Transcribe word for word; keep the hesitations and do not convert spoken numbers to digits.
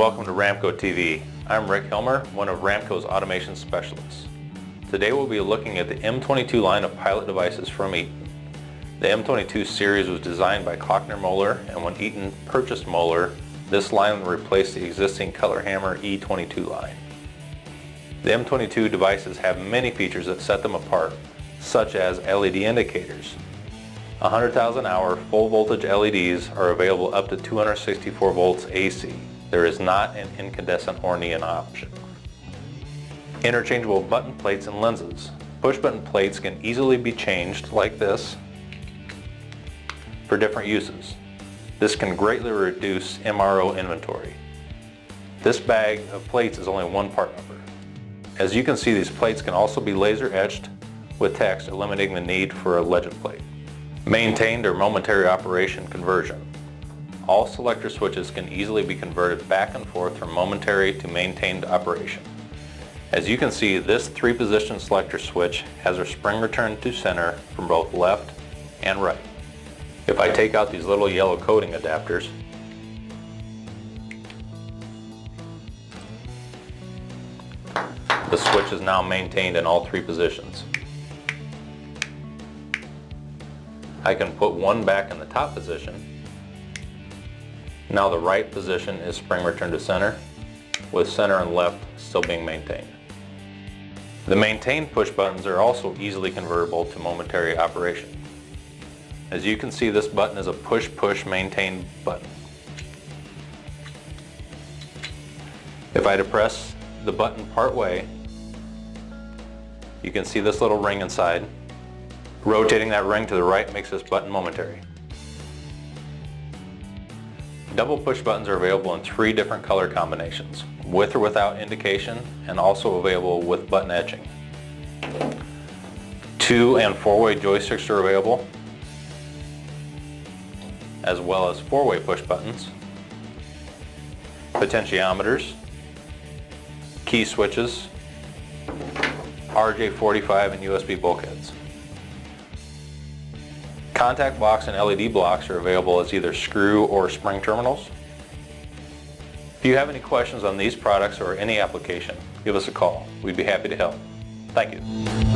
and welcome to Ramco T V. I'm Rick Hillmer, one of Ramco's automation specialists. Today we'll be looking at the M twenty-two line of pilot devices from Eaton. The M twenty-two series was designed by Klockner Moeller, and when Eaton purchased Moeller, this line replaced the existing Cutler-Hammer E twenty-two line. The M twenty-two devices have many features that set them apart, such as L E D indicators. one hundred thousand hour full voltage L E Ds are available up to two hundred sixty-four volts A C. There is not an incandescent or neon option. Interchangeable button plates and lenses. Push button plates can easily be changed, like this, for different uses. This can greatly reduce M R O inventory. This bag of plates is only one part number. As you can see, these plates can also be laser etched with text, eliminating the need for a legend plate. Maintained or momentary operation conversion. All selector switches can easily be converted back and forth from momentary to maintained operation. As you can see, this three position selector switch has a spring return to center from both left and right. If I take out these little yellow coding adapters, the switch is now maintained in all three positions. I can put one back in the top position. Now the right position is spring return to center, with center and left still being maintained. The maintained push buttons are also easily convertible to momentary operation. As you can see, this button is a push-push maintain button. If I depress the button partway, you can see this little ring inside. Rotating that ring to the right makes this button momentary. Double push buttons are available in three different color combinations, with or without indication, and also available with button etching. Two and four-way joysticks are available, as well as four-way push buttons, potentiometers, key switches, R J forty-five and U S B bulkheads. Contact blocks and L E D blocks are available as either screw or spring terminals. If you have any questions on these products or any application, give us a call. We'd be happy to help. Thank you.